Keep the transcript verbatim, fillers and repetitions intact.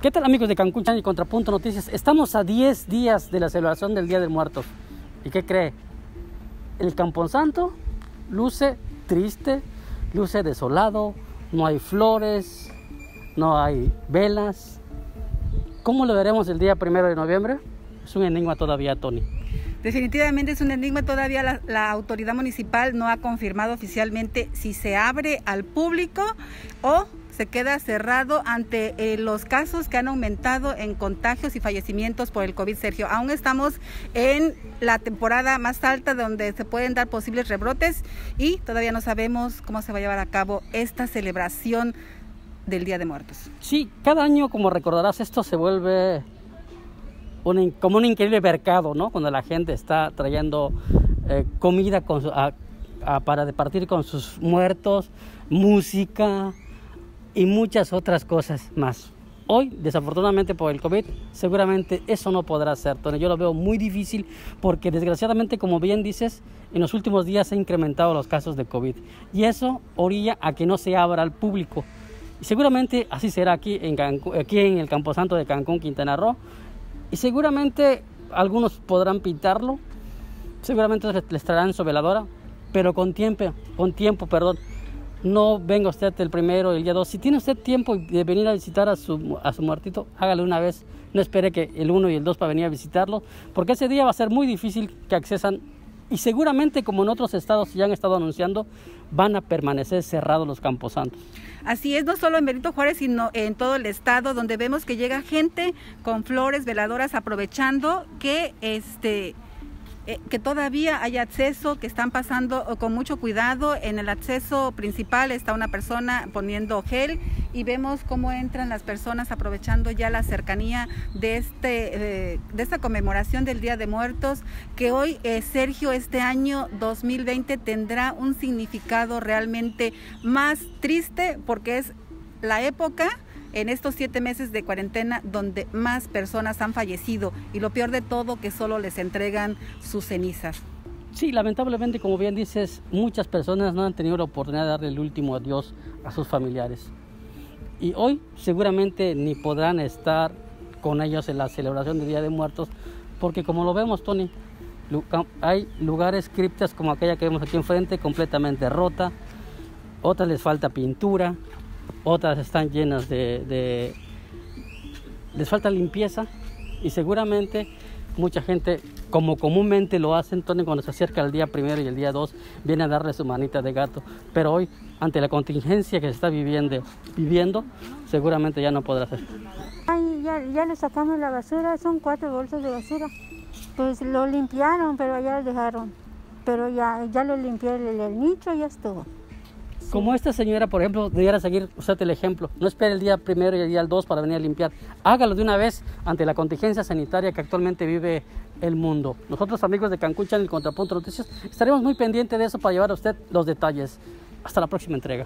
¿Qué tal, amigos de Cancún Chan y Contrapunto Noticias? Estamos a diez días de la celebración del Día de Muertos. ¿Y qué cree? El Camposanto luce triste, luce desolado, no hay flores, no hay velas. ¿Cómo lo veremos el día primero de noviembre? Es un enigma todavía, Tony. Definitivamente es un enigma todavía. La, la autoridad municipal no ha confirmado oficialmente si se abre al público o se queda cerrado ante eh, los casos que han aumentado en contagios y fallecimientos por el COVID, Sergio. Aún estamos en la temporada más alta donde se pueden dar posibles rebrotes y todavía no sabemos cómo se va a llevar a cabo esta celebración del Día de Muertos. Sí, cada año, como recordarás, esto se vuelve un, como un increíble mercado, ¿no? Cuando la gente está trayendo eh, comida con su, a, a, para departir con sus muertos, música y muchas otras cosas más. Hoy, desafortunadamente por el COVID, seguramente eso no podrá ser, Tony. Yo lo veo muy difícil porque, desgraciadamente, como bien dices, en los últimos días se han incrementado los casos de COVID. Y eso orilla a que no se abra al público. Y seguramente así será aquí en, Cancún, aquí en el Camposanto de Cancún, Quintana Roo. Y seguramente algunos podrán pintarlo, seguramente les traerán su veladora, pero con tiempo, con tiempo, perdón. No venga usted el primero, el día dos. Si tiene usted tiempo de venir a visitar a su, a su muertito, hágalo una vez. No espere que el uno y el dos para venir a visitarlo, porque ese día va a ser muy difícil que accesan. Y seguramente, como en otros estados ya han estado anunciando, van a permanecer cerrados los camposantos. Así es, no solo en Benito Juárez, sino en todo el estado, donde vemos que llega gente con flores, veladoras, aprovechando que este... que todavía hay acceso, que están pasando con mucho cuidado. En el acceso principal está una persona poniendo gel y vemos cómo entran las personas aprovechando ya la cercanía de, este, eh, de esta conmemoración del Día de Muertos, que hoy, eh, Sergio, este año dos mil veinte tendrá un significado realmente más triste, porque es la época en estos siete meses de cuarentena donde más personas han fallecido, y lo peor de todo, que solo les entregan sus cenizas. Sí, lamentablemente, como bien dices, muchas personas no han tenido la oportunidad de darle el último adiós a sus familiares. Y hoy seguramente ni podrán estar con ellos en la celebración del Día de Muertos, porque, como lo vemos, Tony, hay lugares, criptas como aquella que vemos aquí enfrente, completamente rota, otras les falta pintura, otras están llenas de, de... les falta limpieza, y seguramente mucha gente, como comúnmente lo hacen, Tony, cuando se acerca el día primero y el día dos, viene a darle su manita de gato. Pero hoy, ante la contingencia que se está viviendo, viviendo seguramente ya no podrá hacer. Ay, ya, ya le sacamos la basura, son cuatro bolsas de basura. Pues lo limpiaron, pero allá lo dejaron. Pero ya, ya lo limpié el, el nicho, ya estuvo. Como esta señora, por ejemplo, debiera seguir usted el ejemplo. No espere el día primero y el día dos para venir a limpiar. Hágalo de una vez ante la contingencia sanitaria que actualmente vive el mundo. Nosotros, amigos de Cancún Channel y Contrapunto Noticias, estaremos muy pendientes de eso para llevar a usted los detalles. Hasta la próxima entrega.